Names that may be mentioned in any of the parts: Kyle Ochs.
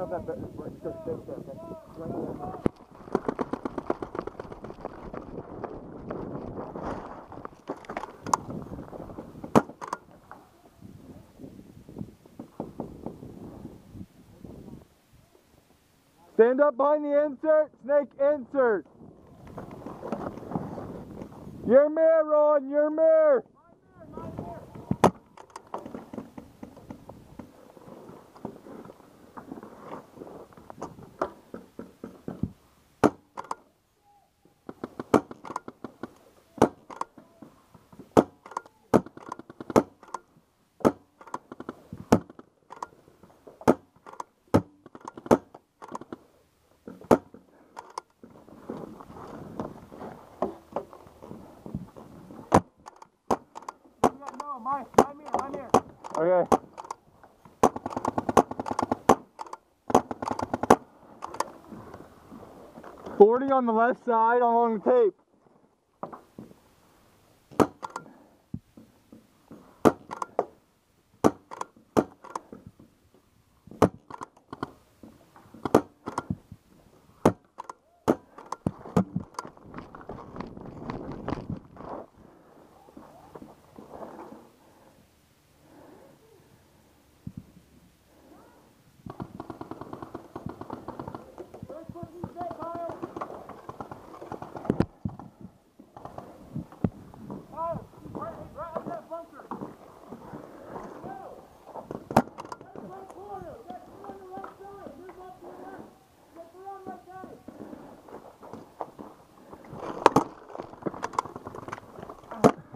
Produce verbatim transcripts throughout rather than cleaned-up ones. Not that better, but because they said that. Right there. Stand up behind the insert, snake insert. Your mirror, Ron, your mirror. My mirror, my mirror. My, I'm here, I'm here. Okay. forty on the left side along the tape.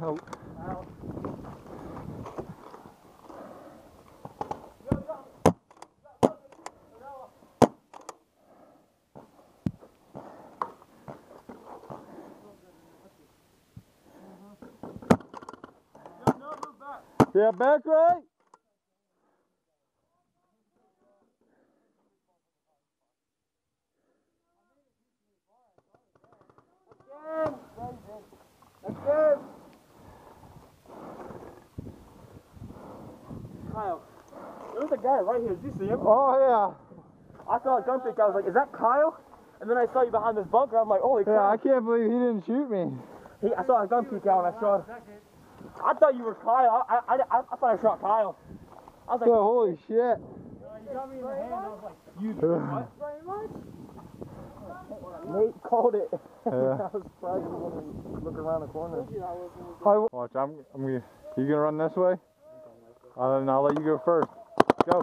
Out. Out. Yeah, back right. Kyle, there's a guy right here. Did you see him? Oh yeah. I saw a dump stick. I was like, "Is that Kyle?" And then I saw you behind this bunker. I'm like, "Holy crap!" Yeah, I can't believe he didn't shoot me. He, I saw a dump stick out. And I shot. I thought you were Kyle. I, I, I, I thought I shot Kyle. I was like, oh, "Holy shit!" You got me in the hand. I was like, "You what?" Nate called it. Yeah. I was surprised when we looked around the corner. Watch, I'm. I'm gonna. You gonna run this way? Uh, and I'll let you go first. Go.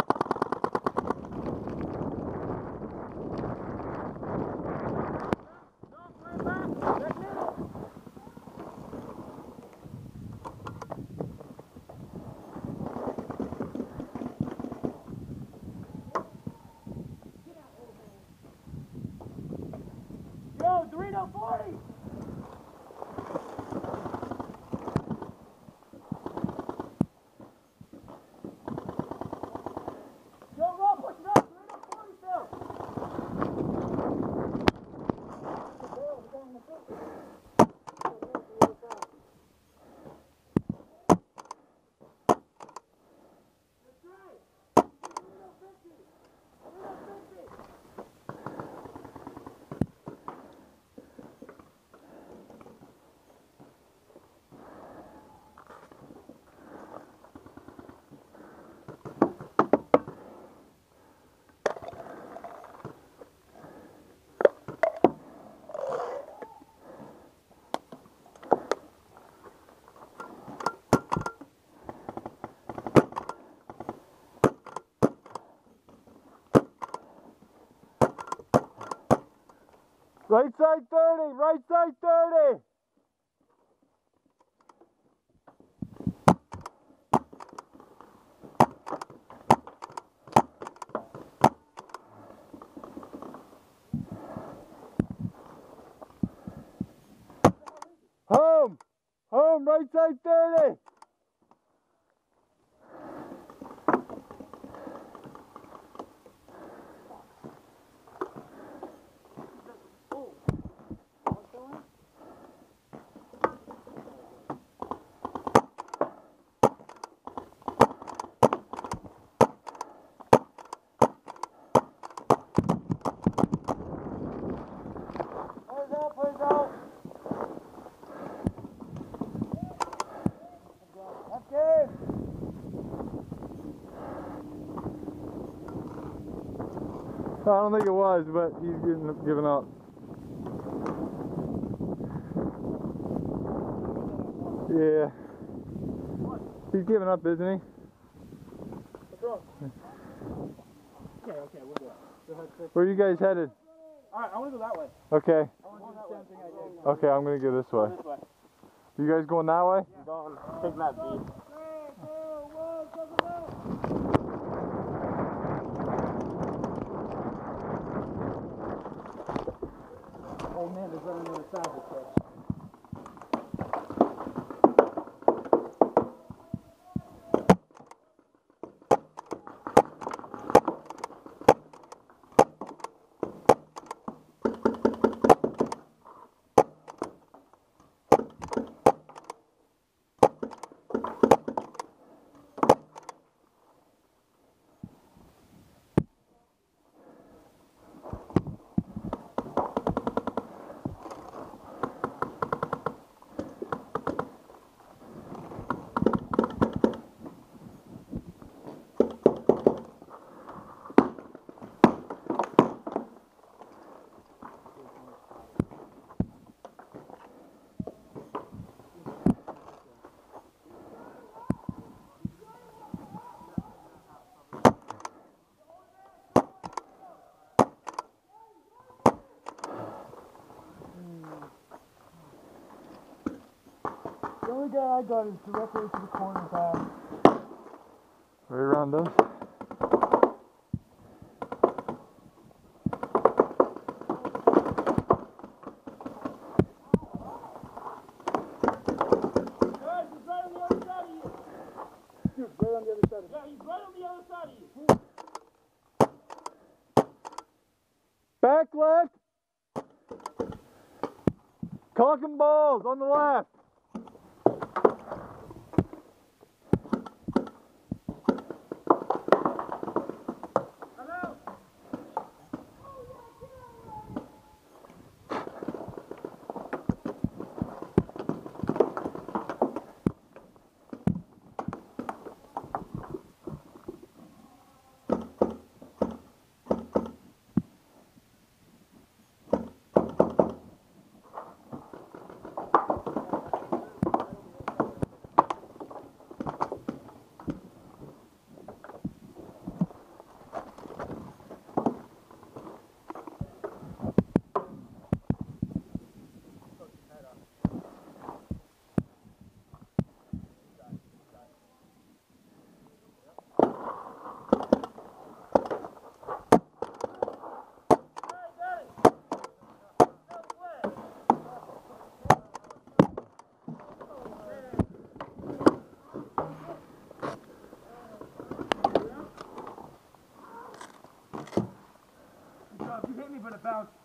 Yo, Dorito forty! Right side thirty, right side thirty. Home, home, right side thirty. I don't think it was, but he's getting given up. Yeah. He's giving up, isn't he? What's wrong? Okay, okay, we'll do it. Where are you guys headed? Alright, I want to go that way. Okay. I want to do the same thing I did. Okay, I'm going to go this way. Go this way. You guys going that way? Yeah. Going. Take that beat. Old man is running on the side of the fish. The guy I got is directly to the corner back. Right around us. Guys, he's right on the other side of you. Dude, right on the other side of you. Yeah, he's right on the other side of you. Back left. Cock and balls on the left.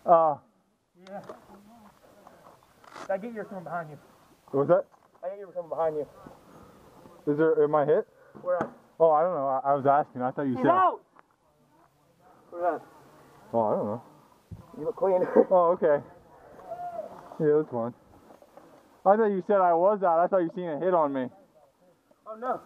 Uh, yeah. I get you were coming behind you. What was that? I get you were coming behind you. Is there, am I hit? Where at? Oh, I don't know. I, I was asking. I thought you said. He's out! Where at? Oh, I don't know. You look clean. Oh, okay. Yeah, that's one. I thought you said I was out. I thought you seen a hit on me. Oh, no.